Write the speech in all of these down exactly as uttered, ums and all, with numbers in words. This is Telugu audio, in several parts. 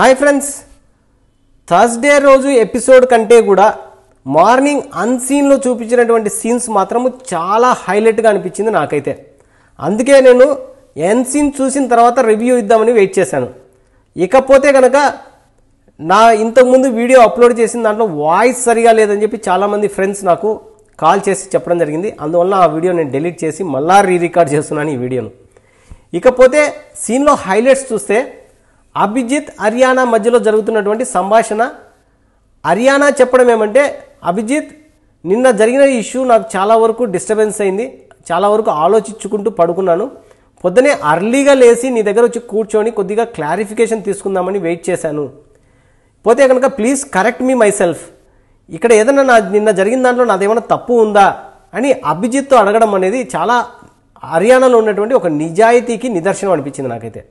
హాయ్ ఫ్రెండ్స్, థర్స్డే రోజు ఎపిసోడ్ కంటే కూడా మార్నింగ్ అన్సీన్లో చూపించినటువంటి సీన్స్ మాత్రము చాలా హైలైట్గా అనిపించింది నాకైతే. అందుకే నేను ఎన్సీన్ చూసిన తర్వాత రివ్యూ ఇద్దామని వెయిట్ చేశాను. ఇకపోతే కనుక నా ఇంతకుముందు వీడియో అప్లోడ్ చేసిన దాంట్లో వాయిస్ సరిగా లేదని చెప్పి చాలామంది ఫ్రెండ్స్ నాకు కాల్ చేసి చెప్పడం జరిగింది. అందువల్ల ఆ వీడియో నేను డిలీట్ చేసి మళ్ళీ రీ రికార్డ్ చేస్తున్నాను ఈ వీడియోను. ఇకపోతే సీన్లో హైలైట్స్ చూస్తే అభిజిత్ అరియానా మధ్యలో జరుగుతున్నటువంటి సంభాషణ, అరియానా చెప్పడం ఏమంటే, అభిజిత్ నిన్న జరిగిన ఇష్యూ నాకు చాలా వరకు డిస్టర్బెన్స్ అయింది, చాలా వరకు ఆలోచించుకుంటూ పడుకున్నాను, పొద్దునే అర్లీగా లేచి నీ దగ్గర వచ్చి కూర్చొని కొద్దిగా క్లారిఫికేషన్ తీసుకుందామని వెయిట్ చేశాను, పోతే కనుక please correct me myself, ఇక్కడ ఏదైనా నా నిన్న జరిగిన దాంట్లో నాదేమైనా తప్పు ఉందా అని అభిజిత్తో అడగడం అనేది చాలా అరియానాలో ఉన్నటువంటి ఒక నిజాయితీకి నిదర్శనం అనిపించింది నాకైతే.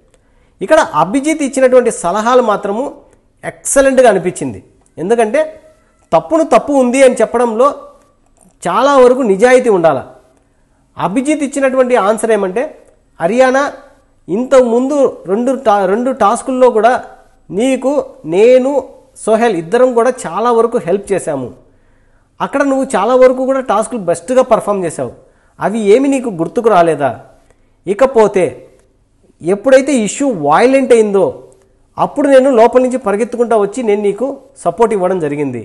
ఇక్కడ అభిజిత్ ఇచ్చినటువంటి సలహాలు మాత్రము ఎక్సలెంట్గా అనిపించింది. ఎందుకంటే తప్పును తప్పు ఉంది అని చెప్పడంలో చాలా వరకు నిజాయితీ ఉండాలి. అభిజిత్ ఇచ్చినటువంటి ఆన్సర్ ఏమంటే, అరియానా ఇంతకుముందు రెండు టా రెండు టాస్కుల్లో కూడా నీకు నేను సోహెల్ ఇద్దరం కూడా చాలా వరకు హెల్ప్ చేశాము. అక్కడ నువ్వు చాలా వరకు కూడా టాస్కులు బెస్ట్గా పర్ఫామ్ చేశావు. అవి ఏమి నీకు గుర్తుకు రాలేదా? ఇకపోతే ఎప్పుడైతే ఇష్యూ వాయిలెంట్ అయిందో అప్పుడు నేను లోపల నుంచి పరిగెత్తుకుంటా వచ్చి నేను నీకు సపోర్ట్ ఇవ్వడం జరిగింది.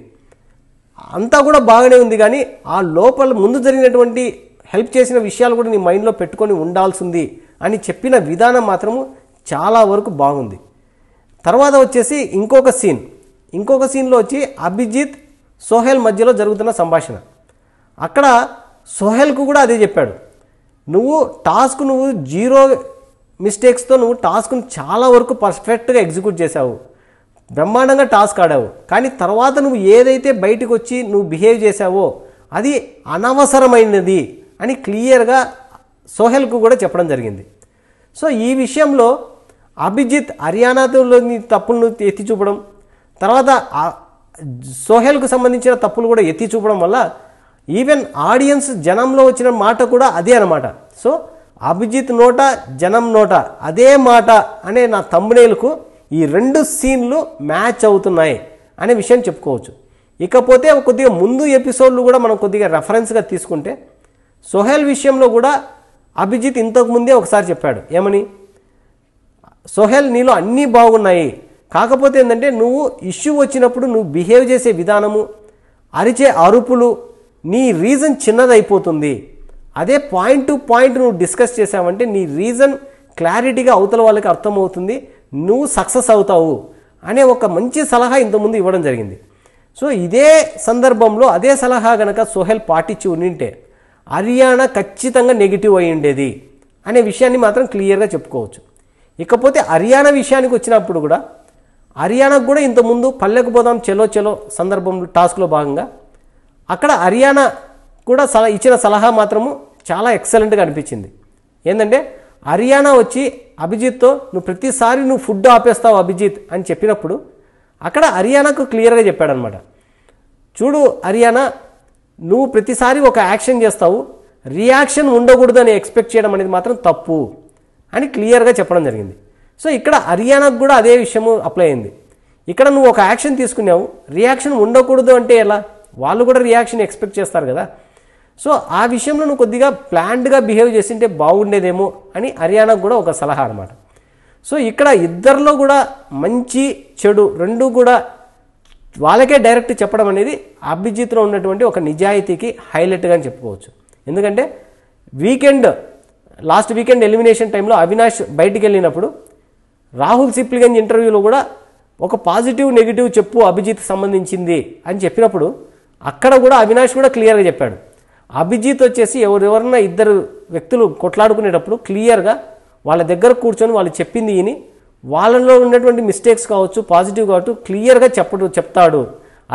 అంతా కూడా బాగానే ఉంది, కానీ ఆ లోపల ముందు జరిగినటువంటి హెల్ప్ చేసిన విషయాలు కూడా నీ మైండ్లో పెట్టుకొని ఉండాల్సింది అని చెప్పిన విధానం మాత్రము చాలా వరకు బాగుంది. తర్వాత వచ్చేసి ఇంకొక సీన్ ఇంకొక సీన్లో వచ్చి అభిజిత్ సోహెల్ మధ్యలో జరుగుతున్న సంభాషణ. అక్కడ సోహెల్కు కూడా అదే చెప్పాడు, నువ్వు టాస్క్ నువ్వు జీరో మిస్టేక్స్తో నువ్వు టాస్క్ను చాలా వరకు పర్ఫెక్ట్గా ఎగ్జిక్యూట్ చేసావు, బ్రహ్మాండంగా టాస్క్ ఆడావు, కానీ తర్వాత నువ్వు ఏదైతే బయటకు వచ్చి నువ్వు బిహేవ్ చేసావో అది అనవసరమైనది అని క్లియర్గా సోహెల్కు కూడా చెప్పడం జరిగింది. సో ఈ విషయంలో అభిజిత్ అరియానాలోని తప్పులను ఎత్తి చూపడం, తర్వాత సోహెల్కు సంబంధించిన తప్పులు కూడా ఎత్తి చూపడం వల్ల ఈవెన్ ఆడియన్స్ జనంలో వచ్చిన మాట కూడా అదే అనమాట. సో అభిజిత్ నోట జనం నోట అదే మాట అనే నా థంబ్నెయిల్కు ఈ రెండు సీన్లు మ్యాచ్ అవుతున్నాయి అనే విషయం చెప్పుకోవచ్చు. ఇకపోతే కొద్దిగా ముందు ఎపిసోడ్లు కూడా మనం కొద్దిగా రెఫరెన్స్గా తీసుకుంటే సోహెల్ విషయంలో కూడా అభిజిత్ ఇంతకుముందే ఒకసారి చెప్పాడు, ఏమని, సోహెల్ నీలో అన్నీ బాగున్నాయి, కాకపోతే ఏంటంటే నువ్వు ఇష్యూ వచ్చినప్పుడు నువ్వు బిహేవ్ చేసే విధానము, అరిచే అరుపులు, నీ రీజన్ చిన్నదైపోతుంది. అదే పాయింట్ టు పాయింట్ నువ్వు డిస్కస్ చేసావంటే నీ రీజన్ క్లారిటీగా అవతల వాళ్ళకి అర్థమవుతుంది, నువ్వు సక్సెస్ అవుతావు అనే ఒక మంచి సలహా ఇంతకుముందు ఇవ్వడం జరిగింది. సో ఇదే సందర్భంలో అదే సలహా కనుక సోహెల్ పాటించి ఉండింటే అరియానా ఖచ్చితంగా నెగిటివ్ అయి ఉండేది అనే విషయాన్ని మాత్రం క్లియర్గా చెప్పుకోవచ్చు. ఇకపోతే అరియానా విషయానికి వచ్చినప్పుడు కూడా అరియానాకు కూడా ఇంతకుముందు పల్లెకు పోదాం చెలో చెలో సందర్భంలో టాస్క్లో భాగంగా అక్కడ అరియానా కూడా సలహా ఇచ్చిన సలహా మాత్రము చాలా ఎక్సలెంట్గా అనిపించింది. ఏంటంటే అరియానా వచ్చి అభిజిత్తో నువ్వు ప్రతిసారి నువ్వు ఫుడ్ ఆపేస్తావు అభిజిత్ అని చెప్పినప్పుడు అక్కడ అరియానాకు క్లియర్గా చెప్పాడనమాట, చూడు అరియానా, నువ్వు ప్రతిసారి ఒక యాక్షన్ చేస్తావు, రియాక్షన్ ఉండకూడదని ఎక్స్పెక్ట్ చేయడం అనేది మాత్రం తప్పు అని క్లియర్గా చెప్పడం జరిగింది. సో ఇక్కడ అరియానాకు కూడా అదే విషయము అప్లై అయింది. ఇక్కడ నువ్వు ఒక యాక్షన్ తీసుకున్నావు, రియాక్షన్ ఉండకూడదు అంటే ఎలా, వాళ్ళు కూడా రియాక్షన్ ఎక్స్పెక్ట్ చేస్తారు కదా. సో ఆ విషయంలో నువ్వు కొద్దిగా ప్లాన్డ్గా బిహేవ్ చేసింటే బాగుండేదేమో అని అరియానాకు కూడా ఒక సలహా అనమాట. సో ఇక్కడ ఇద్దరిలో కూడా మంచి చెడు రెండు కూడా వాళ్ళకే డైరెక్ట్ చెప్పడం అనేది అభిజిత్లో ఉన్నటువంటి ఒక నిజాయితీకి హైలైట్గా అని చెప్పుకోవచ్చు. ఎందుకంటే వీకెండ్ లాస్ట్ వీకెండ్ ఎలిమినేషన్ టైంలో అవినాష్ బయటికి వెళ్ళినప్పుడు రాహుల్ సిప్లిగంజ్ ఇంటర్వ్యూలో కూడా ఒక పాజిటివ్ నెగిటివ్ చెప్పు అభిజిత్ సంబంధించింది అని చెప్పినప్పుడు అక్కడ కూడా అవినాష్ కూడా క్లియర్గా చెప్పాడు. అభిజిత్ వచ్చేసి ఎవరెవరన్నా ఇద్దరు వ్యక్తులు కొట్లాడుకునేటప్పుడు క్లియర్గా వాళ్ళ దగ్గర కూర్చొని వాళ్ళు చెప్పింది విని వాళ్ళలో ఉన్నటువంటి మిస్టేక్స్ కావచ్చు పాజిటివ్ కావచ్చు క్లియర్గా చెప్పడు చెప్తాడు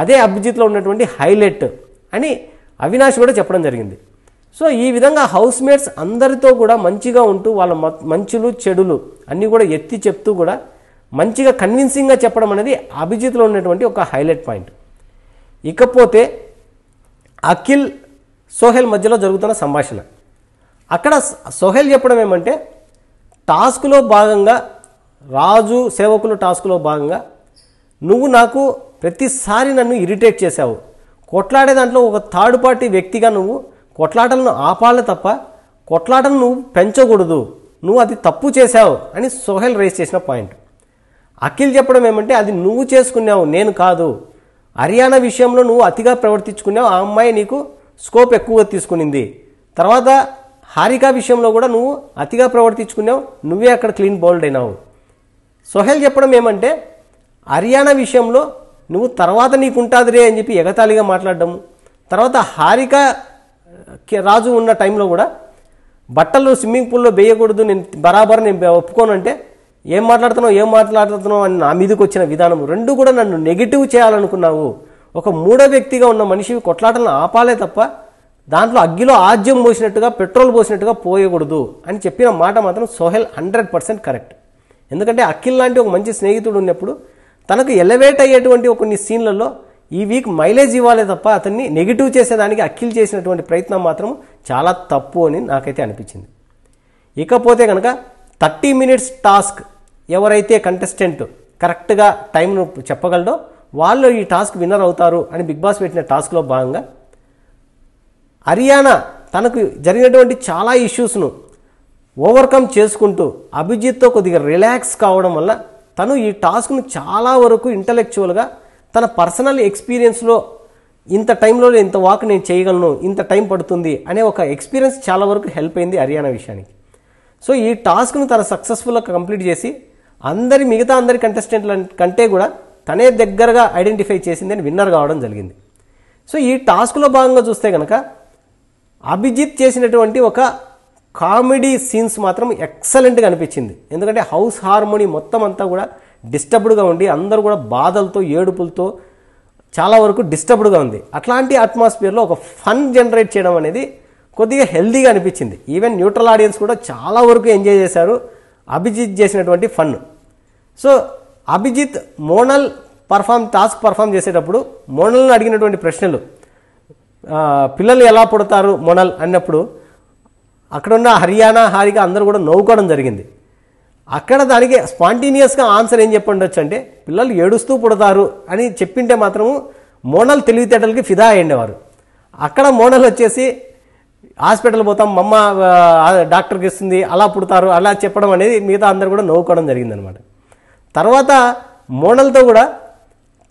అదే అభిజిత్లో ఉన్నటువంటి హైలైట్ అని అవినాష్ కూడా చెప్పడం జరిగింది. సో ఈ విధంగా హౌస్ మేట్స్ అందరితో కూడా మంచిగా ఉంటూ వాళ్ళ మంచులు చెడులు అన్నీ కూడా ఎత్తి చెప్తూ కూడా మంచిగా కన్విన్సింగ్గా చెప్పడం అనేది అభిజిత్లో ఉన్నటువంటి ఒక హైలైట్ పాయింట్. ఇకపోతే అఖిల్ సోహెల్ మధ్యలో జరుగుతున్న సంభాషణ, అక్కడ సోహెల్ చెప్పడం ఏమంటే, టాస్క్లో భాగంగా రాజు సేవకులు టాస్క్లో భాగంగా నువ్వు నాకు ప్రతిసారి నన్ను ఇరిటేట్ చేసావు. కొట్లాడే దాంట్లో ఒక థర్డ్ పార్టీ వ్యక్తిగా నువ్వు కొట్లాటలను ఆపాలి తప్ప కొట్లాటను నువ్వు పెంచకూడదు, నువ్వు అది తప్పు చేసావు అని సోహెల్ రేస్ చేసిన పాయింట్. అఖిల్ చెప్పడం ఏమంటే అది నువ్వు చేసుకున్నావు, నేను కాదు. హర్యానా విషయంలో నువ్వు అతిగా ప్రవర్తించుకున్నావు, ఆ అమ్మాయి నీకు స్కోప్ ఎక్కువ తీసుకునింది. తర్వాత హారిక విషయంలో కూడా నువ్వు అతిగా ప్రవర్తించుకున్నావు, నువ్వే అక్కడ క్లీన్ బౌల్డ్ అయినావు. సోహెల్ చెప్పడం ఏమంటే హర్యానా విషయంలో నువ్వు తర్వాత నీకు ఉంటుంది రే అని చెప్పి ఎగతాళిగా మాట్లాడడము. తర్వాత హారిక రాజు ఉన్న టైంలో కూడా బట్టలు స్విమ్మింగ్ పూల్లో వేయకూడదు, నేను బరాబర్ నేను ఒప్పుకోనంటే ఏం మాట్లాడుతున్నావు ఏం మాట్లాడుతున్నావు అని నా మీదకి వచ్చిన విధానం రెండు కూడా నన్ను నెగిటివ్ చేయాలనుకున్నావు. ఒక మూడో వ్యక్తిగా ఉన్న మనిషి కొట్లాటలను ఆపాలే తప్ప దాంట్లో అగ్గిలో ఆజ్యం పోసినట్టుగా పెట్రోల్ పోసినట్టుగా పోయకూడదు అని చెప్పిన మాట మాత్రం సోహెల్ హండ్రెడ్ పర్సెంట్ కరెక్ట్. ఎందుకంటే అఖిల్ లాంటి ఒక మంచి స్నేహితుడు ఉన్నప్పుడు తనకు ఎలివేట్ అయ్యేటువంటి కొన్ని సీన్లలో ఈ వీక్ మైలేజ్ ఇవ్వాలి తప్ప అతన్ని నెగిటివ్ చేసేదానికి అఖిల్ చేసినటువంటి ప్రయత్నం మాత్రం చాలా తప్పు అని నాకైతే అనిపించింది. ఇకపోతే కనుక థర్టీ మినిట్స్ టాస్క్ ఎవరైతే కంటెస్టెంట్ కరెక్ట్గా టైంను చెప్పగలడో వాళ్ళు ఈ టాస్క్ విన్నర్ అవుతారు అని బిగ్ బాస్ పెట్టిన టాస్క్లో భాగంగా హర్యానా తనకు జరిగినటువంటి చాలా ఇష్యూస్ను ఓవర్కమ్ చేసుకుంటూ అభిజిత్తో కొద్దిగా రిలాక్స్ కావడం వల్ల తను ఈ టాస్క్ను చాలా వరకు ఇంటలెక్చువల్గా తన పర్సనల్ ఎక్స్పీరియన్స్లో ఇంత టైంలో ఇంత వాక్ నేను చేయగలను, ఇంత టైం పడుతుంది అనే ఒక ఎక్స్పీరియన్స్ చాలా వరకు హెల్ప్ అయింది హర్యానా విషయానికి. సో ఈ టాస్క్ను తను సక్సెస్ఫుల్గా కంప్లీట్ చేసి అందరి మిగతా అందరి కంటెస్టెంట్ల కంటే కూడా తనే దగ్గరగా ఐడెంటిఫై చేసిందని విన్నర్ కావడం జరిగింది. సో ఈ టాస్క్లో భాగంగా చూస్తే కనుక అభిజిత్ చేసినటువంటి ఒక కామెడీ సీన్స్ మాత్రం ఎక్సలెంట్గా అనిపించింది. ఎందుకంటే హౌస్ హార్మోనీ మొత్తం అంతా కూడా డిస్టర్బ్డ్గా ఉండి అందరూ కూడా బాధలతో ఏడుపులతో చాలా వరకు డిస్టర్బ్డ్గా ఉంది. అట్లాంటి అట్మాస్ఫియర్లో ఒక ఫన్ జనరేట్ చేయడం అనేది కొద్దిగా హెల్దీగా అనిపించింది. ఈవెన్ న్యూట్రల్ ఆడియన్స్ కూడా చాలా వరకు ఎంజాయ్ చేశారు అభిజిత్ చేసినటువంటి fun. So Abhijeet Monal perform task perform చేసేటప్పుడు మోనల్ని అడిగినటువంటి ప్రశ్నలు, పిల్లలు ఎలా పుడతారు మోనల్ అన్నప్పుడు అక్కడున్న హర్యానా హారిక అందరూ కూడా నవ్వుకోవడం జరిగింది. అక్కడ దానికి స్పాంటేనియస్గా ఆన్సర్ ఏం చెప్పండొచ్చు అంటే పిల్లలు ఏడుస్తూ పుడతారు అని చెప్పింటే మాత్రము మోనల్ తెలివితేటలకి ఫిదా అయ్యేవారు. అక్కడ మోనల్ వచ్చేసి హాస్పిటల్ పోతాం మమ్మ డాక్టర్కి ఇస్తుంది అలా పుడతారు అలా చెప్పడం అనేది మిగతా అందరూ కూడా నవ్వుకోవడం జరిగిందనమాట. తర్వాత మోనల్తో కూడా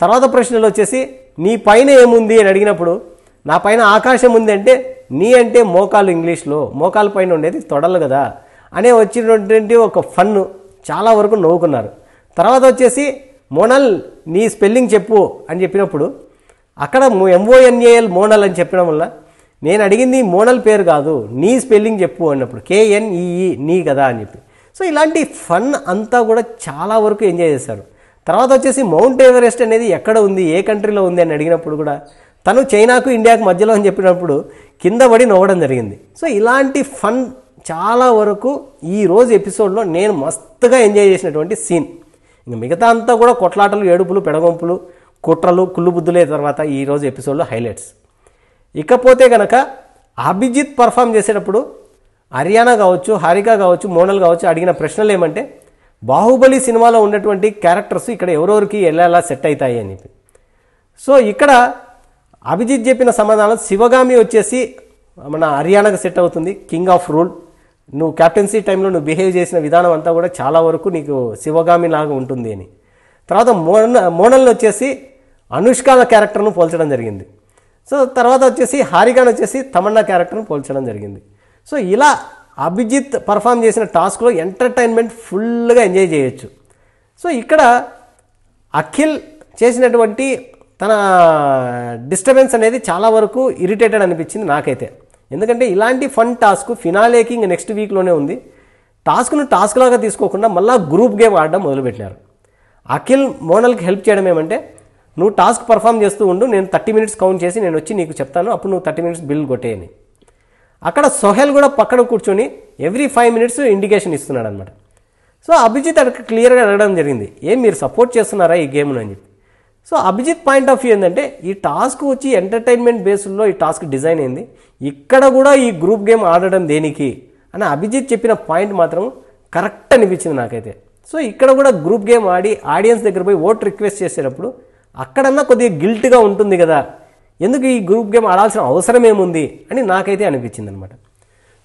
తర్వాత ప్రశ్నలు వచ్చేసి నీ పైన ఏముంది అని అడిగినప్పుడు నా పైన ఆకాశం ఉంది అంటే నీ అంటే మోకాలు, ఇంగ్లీష్లో మోకాలు పైన ఉండేది తొడలు కదా అనే వచ్చినటువంటి ఒక ఫన్ను చాలా వరకు నవ్వుకున్నారు. తర్వాత వచ్చేసి మోనల్ నీ స్పెల్లింగ్ చెప్పు అని చెప్పినప్పుడు అక్కడ ఎంఓఎన్ఏఎల్ మోనల్ అని చెప్పడం వల్ల నేను అడిగింది మోనల్ పేరు కాదు నీ స్పెల్లింగ్ చెప్పు అన్నప్పుడు కేఎన్ఈఈ నీ కదా అని చెప్పి. సో ఇలాంటి ఫన్ అంతా కూడా చాలా వరకు ఎంజాయ్ చేశారు. తర్వాత వచ్చేసి మౌంట్ ఎవరెస్ట్ అనేది ఎక్కడ ఉంది, ఏ కంట్రీలో ఉంది అని అడిగినప్పుడు కూడా తను చైనాకు ఇండియాకు మధ్యలో అని చెప్పినప్పుడు కింద పడి నవ్వడం జరిగింది. సో ఇలాంటి ఫన్ చాలా వరకు ఈరోజు ఎపిసోడ్లో నేను మస్తుగా ఎంజాయ్ చేసినటువంటి సీన్. ఇంకా మిగతా అంతా కూడా కొట్లాటలు, ఏడుపులు, పెడగొంపులు, కుట్రలు, కుళ్ళుబుద్దులే తర్వాత ఈరోజు ఎపిసోడ్లో హైలైట్స్. ఇకపోతే కనుక అభిజిత్ పర్ఫామ్ చేసేటప్పుడు హర్యానా కావచ్చు, హారిక కావచ్చు, మోనల్ కావచ్చు అడిగిన ప్రశ్నలు ఏమంటే బాహుబలి సినిమాలో ఉన్నటువంటి క్యారెక్టర్స్ ఇక్కడ ఎవరెవరికి ఎలా సెట్ అవుతాయి అని. సో ఇక్కడ అభిజిత్ చెప్పిన సమాధానం శివగామి వచ్చేసి మన హర్యానాకు సెట్ అవుతుంది, కింగ్ ఆఫ్ రూల్, నువ్వు క్యాప్టెన్సీ టైంలో నువ్వు బిహేవ్ చేసిన విధానం అంతా కూడా చాలా వరకు నీకు శివగామి లాగా ఉంటుంది అని. తర్వాత మోన మోనల్ వచ్చేసి అనుష్కాల క్యారెక్టర్ను పోల్చడం జరిగింది. సో తర్వాత వచ్చేసి హారికాన్ వచ్చేసి తమన్నా క్యారెక్టర్ను పోల్చడం జరిగింది. సో ఇలా అభిజిత్ పర్ఫామ్ చేసిన టాస్క్లో ఎంటర్టైన్మెంట్ ఫుల్గా ఎంజాయ్ చేయొచ్చు. సో ఇక్కడ అఖిల్ చేసినటువంటి తన డిస్టర్బెన్స్ అనేది చాలా వరకు ఇరిటేటెడ్ అనిపించింది నాకైతే. ఎందుకంటే ఇలాంటి ఫన్ టాస్క్ ఫినాలేకి ఇంక నెక్స్ట్ వీక్లోనే ఉంది. టాస్క్ను టాస్క్ లాగా తీసుకోకుండా మళ్ళీ గ్రూప్ గేమ్ ఆడడం మొదలుపెట్టినారు. అఖిల్ మోనల్కి హెల్ప్ చేయడం ఏమంటే నువ్వు టాస్క్ పర్ఫామ్ చేస్తూ ఉండు, నేను థర్టీ మినిట్స్ కౌంట్ చేసి నేను వచ్చి నీకు చెప్తాను, అప్పుడు నువ్వు థర్టీ మినిట్స్ బిల్ కొట్టేయని. అక్కడ సోహెల్ కూడా పక్కన కూర్చొని ఎవ్రీ ఫైవ్ మినిట్స్ ఇండికేషన్ ఇస్తున్నాడు అనమాట. సో అభిజిత్ అక్కడ క్లియర్గా అడగడం జరిగింది, ఏం మీరు సపోర్ట్ చేస్తున్నారా ఈ గేమ్ను అని చెప్పి. So Abhijeet point of view ఏంటంటే ఈ టాస్క్ వచ్చి ఎంటర్టైన్మెంట్ బేస్లో ఈ టాస్క్ డిజైన్ అయింది, ఇక్కడ కూడా ఈ గ్రూప్ గేమ్ ఆడడం దేనికి అని అభిజిత్ చెప్పిన పాయింట్ మాత్రం కరెక్ట్ అనిపించింది నాకైతే. సో ఇక్కడ కూడా గ్రూప్ గేమ్ ఆడి ఆడియన్స్ దగ్గర పోయి ఓట్ రిక్వెస్ట్ చేసేటప్పుడు అక్కడన్నా కొద్దిగా గిల్ట్గా ఉంటుంది కదా, ఎందుకు ఈ గ్రూప్ గేమ్ ఆడాల్సిన అవసరం ఏముంది అని నాకైతే అనిపించింది అనమాట.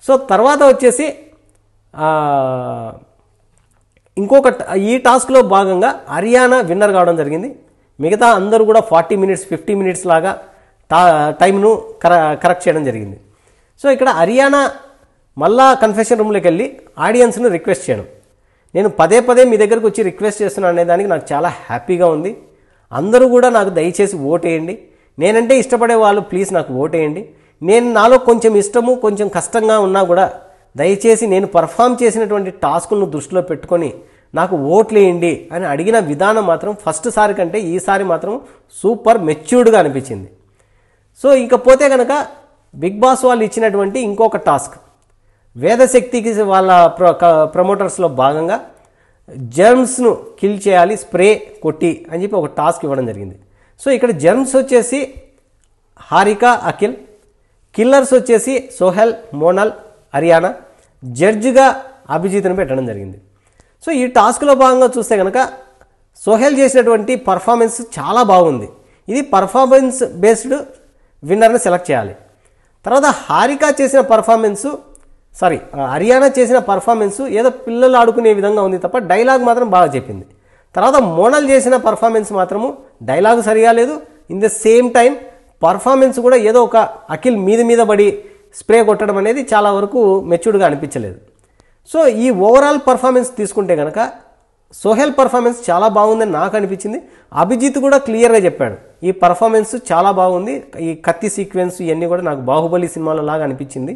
సో తర్వాత వచ్చేసి ఇంకొక ఈ టాస్క్లో భాగంగా హర్యానా విన్నర్ కావడం జరిగింది. మిగతా అందరూ కూడా ఫార్టీ మినిట్స్ ఫిఫ్టీ మినిట్స్ లాగా టా టైంను కర కరెక్ట్ చేయడం జరిగింది. సో ఇక్కడ హర్యానా మళ్ళా కన్ఫెషన్ రూమ్లోకి వెళ్ళి ఆడియన్స్ను రిక్వెస్ట్ చేయడం, నేను పదే పదే మీ దగ్గరకు వచ్చి రిక్వెస్ట్ చేస్తున్నాను అనేదానికి నాకు చాలా హ్యాపీగా ఉంది. అందరూ కూడా నాకు దయచేసి ఓటేయండి, నేనంటే ఇష్టపడే వాళ్ళు ప్లీజ్ నాకు ఓటేయండి, నేను నాలో కొంచెం ఇష్టము కొంచెం కష్టంగా ఉన్నా కూడా దయచేసి నేను పర్ఫామ్ చేసినటువంటి టాస్క్ను దృష్టిలో పెట్టుకొని నాకు ఓట్లేయండి అని అడిగిన విధానం మాత్రం ఫస్ట్ సారి కంటే ఈసారి మాత్రం సూపర్ మెచ్యూర్డ్గా అనిపించింది. సో ఇంకపోతే కనుక బిగ్ బాస్ వాళ్ళు ఇచ్చినటువంటి ఇంకొక టాస్క్ వేదశక్తికి వాళ్ళ ప్ర ప్రమోటర్స్లో భాగంగా జర్మ్స్ను కిల్ చేయాలి స్ప్రే కొట్టి అని చెప్పి ఒక టాస్క్ ఇవ్వడం జరిగింది. సో ఇక్కడ జర్మ్స్ వచ్చేసి హారిక అఖిల్, కిల్లర్స్ వచ్చేసి సోహెల్ మోనల్ హర్యానా, జడ్జిగా అభిజిత్ని పెట్టడం జరిగింది. సో ఈ టాస్క్లో భాగంగా చూస్తే కనుక సోహెల్ చేసినటువంటి పర్ఫార్మెన్స్ చాలా బాగుంది, ఇది పర్ఫార్మెన్స్ బేస్డ్ విన్నర్ని సెలెక్ట్ చేయాలి. తర్వాత హారిక చేసిన పర్ఫార్మెన్సు సారీ హర్యానా చేసిన పర్ఫార్మెన్సు ఏదో పిల్లలు ఆడుకునే విధంగా ఉంది తప్ప డైలాగ్ మాత్రం బాగా చెప్పింది. తర్వాత మోనల్ చేసిన పర్ఫార్మెన్స్ మాత్రము డైలాగ్ సరిగా లేదు, in the same time performance కూడా ఏదో ఒక అఖిల్ మీద మీద పడి స్ప్రే కొట్టడం అనేది చాలా వరకు మెచ్యూర్డ్గా అనిపించలేదు. సో ఈ ఓవరాల్ పర్ఫార్మెన్స్ తీసుకుంటే కనుక సోహెల్ పర్ఫార్మెన్స్ చాలా బాగుందని నాకు అనిపించింది. అభిజిత్ కూడా క్లియర్గా చెప్పాడు ఈ పర్ఫార్మెన్స్ చాలా బాగుంది, ఈ కత్తి సీక్వెన్స్ ఇవన్నీ కూడా నాకు బాహుబలి సినిమాలో లాగా అనిపించింది.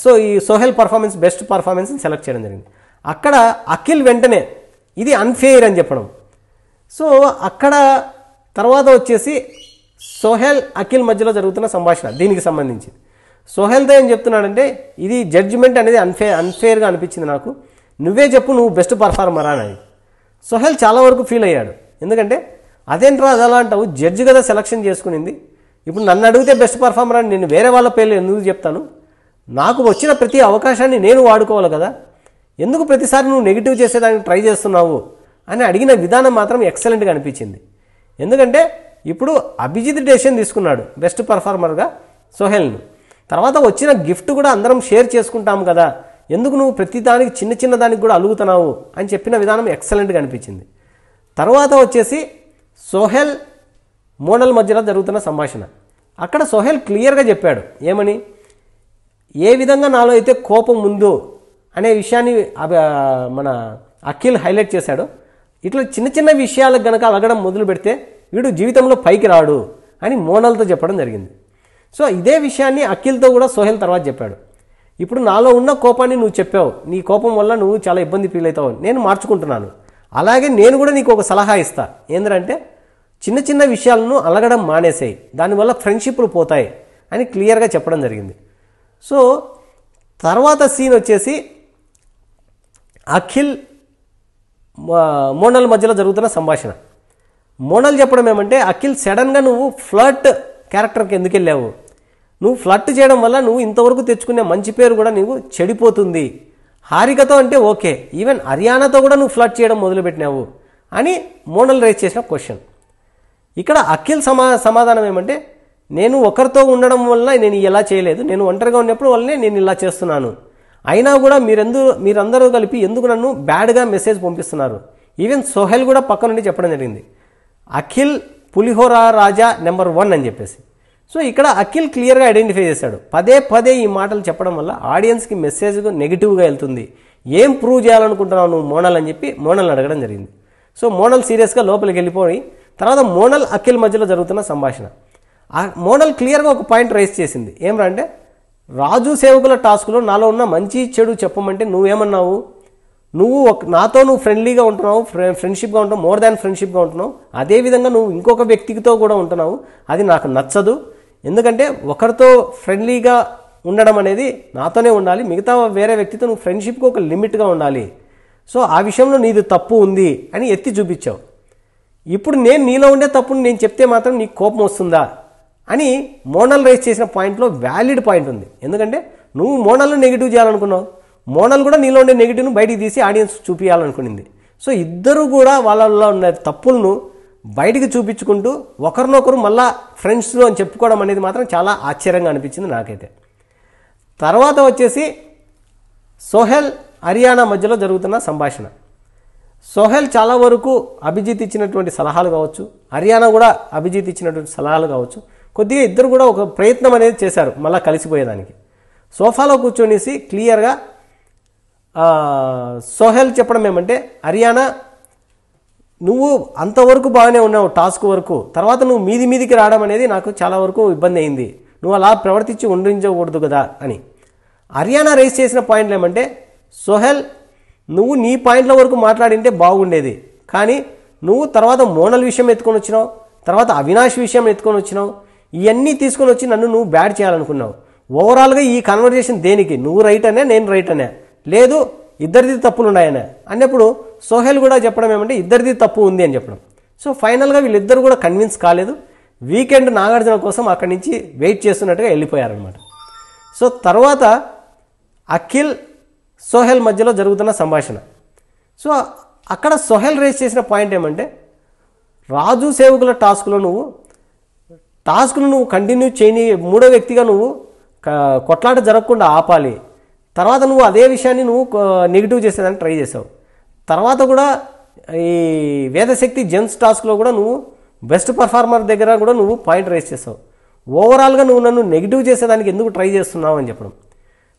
సో ఈ సోహెల్ పర్ఫార్మెన్స్ బెస్ట్ పర్ఫార్మెన్స్ని సెలెక్ట్ చేయడం జరిగింది. అక్కడ అఖిల్ వెంటనే ఇది అన్ఫెయిర్ అని చెప్పడం, సో అక్కడ తర్వాత వచ్చేసి సోహెల్ అఖిల్ మధ్యలో జరుగుతున్న సంభాషణ దీనికి సంబంధించి సోహెల్తో ఏం చెప్తున్నాడంటే ఇది జడ్జిమెంట్ అనేది అన్ఫేర్ అన్ఫేర్గా అనిపించింది నాకు, నువ్వే చెప్పు నువ్వు బెస్ట్ పర్ఫార్మర్ అని. సోహెల్ చాలా వరకు ఫీల్ అయ్యాడు, ఎందుకంటే అదేంట్రా అది అలా అంటావు, జడ్జి కదా సెలక్షన్ చేసుకునింది, ఇప్పుడు నన్ను అడిగితే బెస్ట్ పర్ఫార్మర్ అని నేను వేరే వాళ్ళ పేర్లు ఎందుకు చెప్తాను, నాకు వచ్చిన ప్రతి అవకాశాన్ని నేను వాడుకోవాలి కదా, ఎందుకు ప్రతిసారి నువ్వు నెగిటివ్ చేసేదానికి ట్రై చేస్తున్నావు అని అడిగిన విధానం మాత్రం ఎక్సలెంట్గా అనిపించింది. ఎందుకంటే ఇప్పుడు అభిజిత్ డెసిషన్ తీసుకున్నాడు బెస్ట్ పర్ఫార్మర్గా సోహెల్ను, తర్వాత వచ్చిన గిఫ్ట్ కూడా అందరం షేర్ చేసుకుంటాం కదా, ఎందుకు నువ్వు ప్రతి దానికి చిన్న చిన్న దానికి కూడా అలుగుతున్నావు అని చెప్పిన విధానం ఎక్సలెంట్గా అనిపించింది. తర్వాత వచ్చేసి సోహెల్ మోనల్ మధ్యలో జరుగుతున్న సంభాషణ, అక్కడ సోహెల్ క్లియర్గా చెప్పాడు ఏమని, ఏ విధంగా నాలో అయితే కోపం ఉందో అనే విషయాన్ని మన అఖిల్ హైలైట్ చేశాడు, ఇట్లా చిన్న చిన్న విషయాలకు గనక అలగడం మొదలు పెడితే వీడు జీవితంలో పైకి రాడు అని మోనల్తో చెప్పడం జరిగింది. సో ఇదే విషయాన్ని అఖిల్తో కూడా సోహెల్ తర్వాత చెప్పాడు, ఇప్పుడు నాలో ఉన్న కోపాన్ని నువ్వు చెప్పావు, నీ కోపం వల్ల నువ్వు చాలా ఇబ్బంది ఫీల్ అవుతావు, నేను మార్చుకుంటున్నాను, అలాగే నేను కూడా నీకు ఒక సలహా ఇస్తా, ఏంటంటే చిన్న చిన్న విషయాలను అలగడం మానేసాయి, దానివల్ల ఫ్రెండ్షిప్లు పోతాయి అని క్లియర్గా చెప్పడం జరిగింది. సో తర్వాత సీన్ వచ్చేసి అఖిల్ మోనల్ మధ్యలో జరుగుతున్న సంభాషణ, మోనల్ చెప్పడం ఏమంటే అఖిల్ సడన్గా నువ్వు ఫ్లర్ట్ క్యారెక్టర్కి ఎందుకు వెళ్ళావు, నువ్వు ఫ్లర్ట్ చేయడం వల్ల నువ్వు ఇంతవరకు తెచ్చుకునే మంచి పేరు కూడా నీకు చెడిపోతుంది, హారికతో అంటే ఓకే ఈవెన్ హర్యానాతో కూడా నువ్వు ఫ్లర్ట్ చేయడం మొదలుపెట్టినావు అని మోనల్ రైజ్ చేసిన క్వశ్చన్. ఇక్కడ అఖిల్ సమా సమాధానం ఏమంటే నేను ఒకరితో ఉండడం వల్ల నేను ఇలా చేయలేదు, నేను ఒంటరిగా ఉన్నప్పుడు వల్లనే నేను ఇలా చేస్తున్నాను, అయినా కూడా మీరెందు మీరందరూ కలిపి ఎందుకు నన్ను బ్యాడ్గా మెసేజ్ పంపిస్తున్నారు. ఈవెన్ సోహెల్ కూడా పక్క నుండి చెప్పడం జరిగింది అఖిల్ పులిహోరా రాజా నెంబర్ వన్ అని చెప్పేసి. సో ఇక్కడ అఖిల్ క్లియర్గా ఐడెంటిఫై చేశాడు, పదే పదే ఈ మాటలు చెప్పడం వల్ల ఆడియన్స్కి మెసేజ్ నెగిటివ్గా వెళ్తుంది, ఏం ప్రూవ్ చేయాలనుకుంటున్నావు నువ్వు మోనల్ అని చెప్పి మోనల్ని అడగడం జరిగింది. సో మోనల్ సీరియస్గా లోపలికి వెళ్ళిపోయి తర్వాత మోనల్ అఖిల్ మధ్యలో జరుగుతున్న సంభాషణ, మోనల్ క్లియర్గా ఒక పాయింట్ రైజ్ చేసింది ఏమరా అంటే రాజు సేవకుల టాస్క్లో నాలో ఉన్న మంచి చెడు చెప్పమంటే నువ్వేమన్నావు, నువ్వు ఒక నాతో నువ్వు ఫ్రెండ్లీగా ఉంటున్నావు, ఫ్రె ఫ్రెండ్షిప్గా ఉంటున్నావు మోర్ దాన్ ఫ్రెండ్షిప్గా ఉంటున్నావు, అదేవిధంగా నువ్వు ఇంకొక వ్యక్తితో కూడా ఉంటున్నావు, అది నాకు నచ్చదు, ఎందుకంటే ఒకరితో ఫ్రెండ్లీగా ఉండడం అనేది నాతోనే ఉండాలి, మిగతా వేరే వ్యక్తితో నువ్వు ఫ్రెండ్షిప్కి ఒక లిమిట్గా ఉండాలి, సో ఆ విషయంలో నీది తప్పు ఉంది అని ఎత్తి చూపించావు. ఇప్పుడు నేను నీలో ఉండే తప్పును నేను చెప్తే మాత్రం నీకు కోపం వస్తుందా అని మోనల్ రైజ్ చేసిన పాయింట్లో వ్యాలిడ్ పాయింట్ ఉంది, ఎందుకంటే నువ్వు మోనల్ను నెగిటివ్ చేయాలనుకున్నావు, మోనల్ కూడా నీలో ఉండే నెగిటివ్ను బయటికి తీసి ఆడియన్స్ చూపించాలనుకునింది. సో ఇద్దరు కూడా వాళ్ళల్లో ఉన్న తప్పులను బయటికి చూపించుకుంటూ ఒకరినొకరు మళ్ళా ఫ్రెండ్స్లో అని చెప్పుకోవడం అనేది మాత్రం చాలా ఆశ్చర్యంగా అనిపించింది నాకైతే. తర్వాత వచ్చేసి సోహెల్ హర్యానా మధ్యలో జరుగుతున్న సంభాషణ. సోహెల్ చాలా వరకు అభిజిత్ ఇచ్చినటువంటి సలహాలు కావచ్చు, హర్యానా కూడా అభిజిత్ ఇచ్చినటువంటి సలహాలు కావచ్చు, కొద్దిగా ఇద్దరు కూడా ఒక ప్రయత్నం అనేది చేశారు మళ్ళీ కలిసిపోయేదానికి. సోఫాలో కూర్చొనేసి క్లియర్గా సోహెల్ చెప్పడం ఏమంటే, హర్యానా నువ్వు అంతవరకు బాగానే ఉన్నావు టాస్క్ వరకు, తర్వాత నువ్వు మీది మీదికి రావడం అనేది నాకు చాలా వరకు ఇబ్బంది అయింది, నువ్వు అలా ప్రవర్తించి ఉండించకూడదు కదా అని. హర్యానా రేస్ చేసిన పాయింట్లు ఏమంటే, సోహెల్ నువ్వు నీ పాయింట్ల వరకు మాట్లాడింటే బాగుండేది, కానీ నువ్వు తర్వాత మోనల్ విషయం ఎత్తుకొని వచ్చినావు, తర్వాత అవినాష్ విషయం ఎత్తుకొని వచ్చినావు, ఇవన్నీ తీసుకొని వచ్చి నన్ను నువ్వు బ్యాడ్ చేయాలనుకున్నావు. ఓవరాల్గా ఈ కన్వర్జేషన్ దేనికి, నువ్వు రైట్ అనే నేను రైట్ అనే, లేదు ఇద్దరిది తప్పులు ఉన్నాయనే అన్నప్పుడు సోహెల్ కూడా చెప్పడం ఏమంటే ఇద్దరిది తప్పు ఉంది అని చెప్పడం. సో ఫైనల్గా వీళ్ళిద్దరు కూడా కన్విన్స్ కాలేదు, వీకెండ్ నాగార్జున కోసం అక్కడి నుంచి వెయిట్ చేస్తున్నట్టుగా వెళ్ళిపోయారనమాట. సో తర్వాత అఖిల్ సోహెల్ మధ్యలో జరుగుతున్న సంభాషణ. సో అక్కడ సోహెల్ రేస్ చేసిన పాయింట్ ఏమంటే, రాజు సేవకుల టాస్క్లో నువ్వు టాస్క్ను నువ్వు కంటిన్యూ చేయని మూడో వ్యక్తిగా నువ్వు కొట్లాట జరగకుండా ఆపాలి, తర్వాత నువ్వు అదే విషయాన్ని నువ్వు నెగిటివ్ చేసేదాన్ని ట్రై చేసావు, తర్వాత కూడా ఈ వేదశక్తి జెంట్స్ టాస్క్లో కూడా నువ్వు బెస్ట్ పర్ఫార్మర్ దగ్గర కూడా నువ్వు పాయింట్ రేస్ చేసావు, ఓవరాల్గా నువ్వు నన్ను నెగిటివ్ చేసేదానికి ఎందుకు ట్రై చేస్తున్నావు అని చెప్పడం.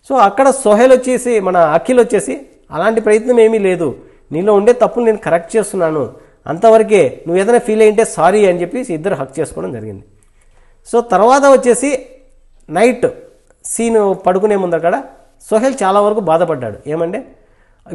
సో అక్కడ సోహెల్ వచ్చేసి మన అఖిల్ వచ్చేసి అలాంటి ప్రయత్నం ఏమీ లేదు, నీలో ఉండే తప్పులు నేను కరెక్ట్ చేస్తున్నాను అంతవరకే, నువ్వు ఏదైనా ఫీల్ అయ్యింటే సారీ అని చెప్పి ఇద్దరు హక్ చేసుకోవడం జరిగింది. సో తర్వాత వచ్చేసి నైట్ సీను పడుకునే ముందు అక్కడ సోహెల్ చాలా వరకు బాధపడ్డాడు ఏమంటే,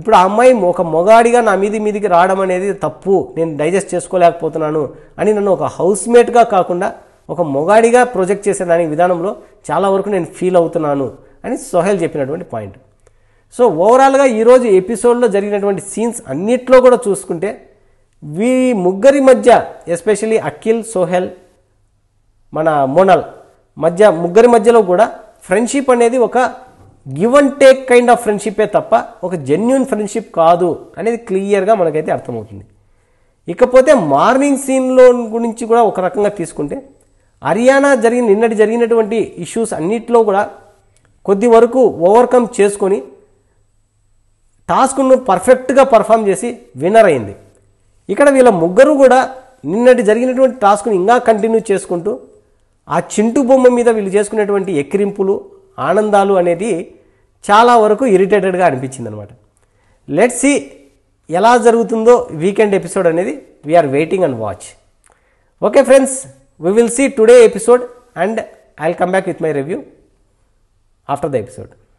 ఇప్పుడు ఆ అమ్మాయి ఒక మొగాడిగా నా మీది మీదికి రావడం అనేది తప్పు, నేను డైజెస్ట్ చేసుకోలేకపోతున్నాను అని నన్ను ఒక హౌస్మేట్గా కాకుండా ఒక మొగాడిగా ప్రొజెక్ట్ చేసేదాని విధానంలో చాలా వరకు నేను ఫీల్ అవుతున్నాను అని సోహెల్ చెప్పినటువంటి పాయింట్. సో ఓవరాల్గా ఈరోజు ఎపిసోడ్లో జరిగినటువంటి సీన్స్ అన్నిట్లో కూడా చూసుకుంటే వీ ముగ్గురి మధ్య ఎస్పెషలీ అఖిల్ సోహెల్ మన మోనల్ మధ్య ముగ్గురి మధ్యలో కూడా ఫ్రెండ్షిప్ అనేది ఒక give and take kind of ఫ్రెండ్షిప్పే తప్ప ఒక జెన్యున్ ఫ్రెండ్షిప్ కాదు అనేది క్లియర్గా మనకైతే అర్థమవుతుంది. ఇకపోతే మార్నింగ్ సీన్లో గురించి కూడా ఒక రకంగా తీసుకుంటే హర్యానా జరిగిన నిన్నటి జరిగినటువంటి ఇష్యూస్ అన్నిట్లో కూడా కొద్ది వరకు ఓవర్కమ్ చేసుకొని టాస్క్ను పర్ఫెక్ట్గా పర్ఫామ్ చేసి విన్నర్ అయింది. ఇక్కడ వీళ్ళ ముగ్గురు కూడా నిన్నటి జరిగినటువంటి టాస్క్ను ఇంకా కంటిన్యూ చేసుకుంటూ ఆ చింటూ బొమ్మ మీద వీళ్ళు చేసుకునేటువంటి ఎక్కిరింపులు ఆనందాలు అనేది చాలా వరకు ఇరిటేటెడ్గా అనిపించింది అనమాట. లెట్ సీ ఎలా జరుగుతుందో వీకెండ్ ఎపిసోడ్ అనేది, we are waiting and watch. Okay friends, we will see today episode and I will come back with my review after the episode.